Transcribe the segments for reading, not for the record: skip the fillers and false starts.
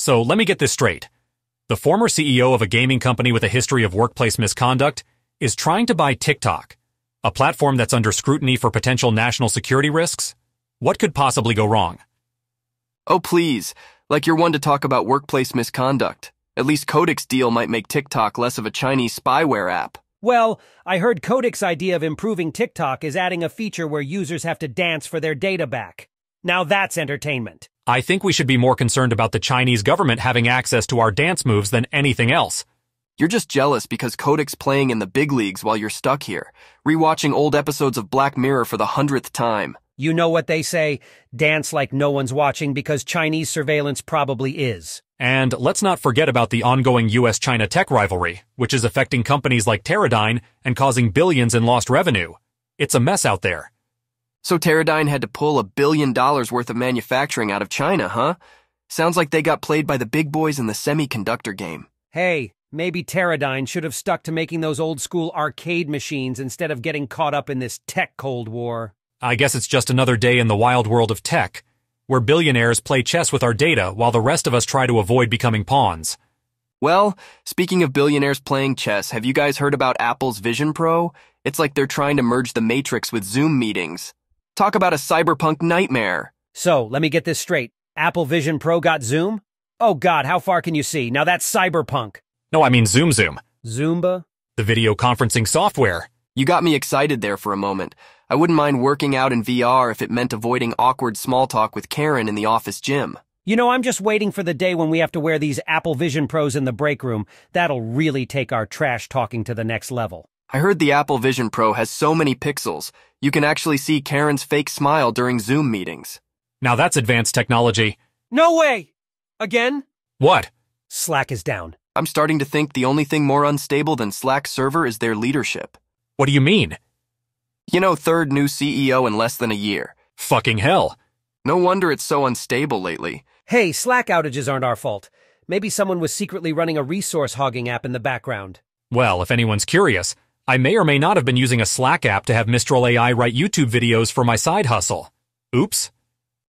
So let me get this straight. The former CEO of a gaming company with a history of workplace misconduct is trying to buy TikTok, a platform that's under scrutiny for potential national security risks. What could possibly go wrong? Oh, please. Like you're one to talk about workplace misconduct. At least Kotick's deal might make TikTok less of a Chinese spyware app. Well, I heard Kotick's idea of improving TikTok is adding a feature where users have to dance for their data back. Now that's entertainment. I think we should be more concerned about the Chinese government having access to our dance moves than anything else. You're just jealous because Kotick's playing in the big leagues while you're stuck here, rewatching old episodes of Black Mirror for the 100th time. You know what they say, dance like no one's watching because Chinese surveillance probably is. And let's not forget about the ongoing US-China tech rivalry, which is affecting companies like Teradyne and causing billions in lost revenue. It's a mess out there. So Teradyne had to pull $1 billion worth of manufacturing out of China, huh? Sounds like they got played by the big boys in the semiconductor game. Hey, maybe Teradyne should have stuck to making those old-school arcade machines instead of getting caught up in this tech Cold War. I guess it's just another day in the wild world of tech, where billionaires play chess with our data while the rest of us try to avoid becoming pawns. Well, speaking of billionaires playing chess, have you guys heard about Apple's Vision Pro? It's like they're trying to merge the Matrix with Zoom meetings. Talk about a cyberpunk nightmare. So, let me get this straight. Apple Vision Pro got Zoom? Oh God, how far can you see? Now that's cyberpunk. No, I mean Zoom. Zumba? The video conferencing software. You got me excited there for a moment. I wouldn't mind working out in VR if it meant avoiding awkward small talk with Karen in the office gym. You know, I'm just waiting for the day when we have to wear these Apple Vision Pros in the break room. That'll really take our trash talking to the next level. I heard the Apple Vision Pro has so many pixels, you can actually see Karen's fake smile during Zoom meetings. Now that's advanced technology. No way! Again? What? Slack is down. I'm starting to think the only thing more unstable than Slack's server is their leadership. What do you mean? You know, third new CEO in less than a year. Fucking hell. No wonder it's so unstable lately. Hey, Slack outages aren't our fault. Maybe someone was secretly running a resource-hogging app in the background. Well, if anyone's curious, I may or may not have been using a Slack app to have Mistral AI write YouTube videos for my side hustle. Oops.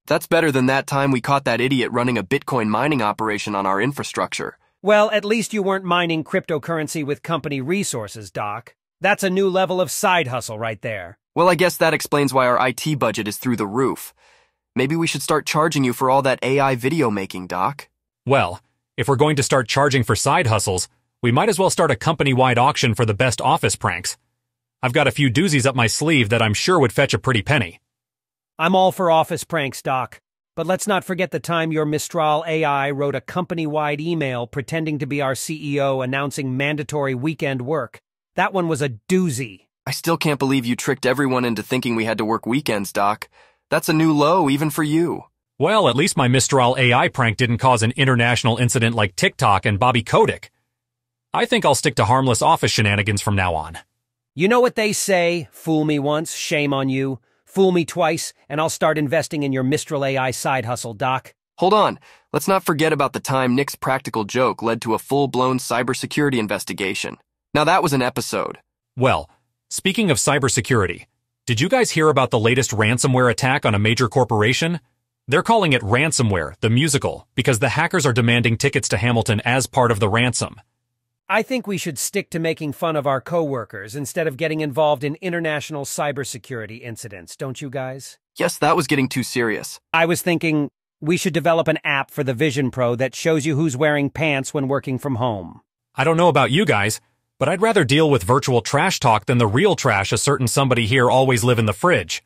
That's better than that time we caught that idiot running a Bitcoin mining operation on our infrastructure. Well, at least you weren't mining cryptocurrency with company resources, Doc. That's a new level of side hustle right there. Well, I guess that explains why our IT budget is through the roof. Maybe we should start charging you for all that AI video making, Doc. Well, if we're going to start charging for side hustles, we might as well start a company-wide auction for the best office pranks. I've got a few doozies up my sleeve that I'm sure would fetch a pretty penny. I'm all for office pranks, Doc. But let's not forget the time your Mistral AI wrote a company-wide email pretending to be our CEO announcing mandatory weekend work. That one was a doozy. I still can't believe you tricked everyone into thinking we had to work weekends, Doc. That's a new low, even for you. Well, at least my Mistral AI prank didn't cause an international incident like TikTok and Bobby Kotick. I think I'll stick to harmless office shenanigans from now on. You know what they say, fool me once, shame on you. Fool me twice, and I'll start investing in your Mistral AI side hustle, Doc. Hold on. Let's not forget about the time Nick's practical joke led to a full-blown cybersecurity investigation. Now that was an episode. Well, speaking of cybersecurity, did you guys hear about the latest ransomware attack on a major corporation? They're calling it Ransomware, the musical, because the hackers are demanding tickets to Hamilton as part of the ransom. I think we should stick to making fun of our coworkers instead of getting involved in international cybersecurity incidents, don't you guys? Yes, that was getting too serious. I was thinking we should develop an app for the Vision Pro that shows you who's wearing pants when working from home. I don't know about you guys, but I'd rather deal with virtual trash talk than the real trash a certain somebody here always live in the fridge.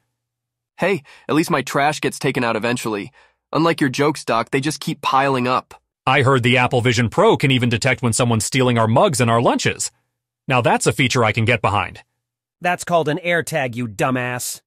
Hey, at least my trash gets taken out eventually. Unlike your jokes, Doc, they just keep piling up. I heard the Apple Vision Pro can even detect when someone's stealing our mugs and our lunches. Now that's a feature I can get behind. That's called an AirTag, you dumbass.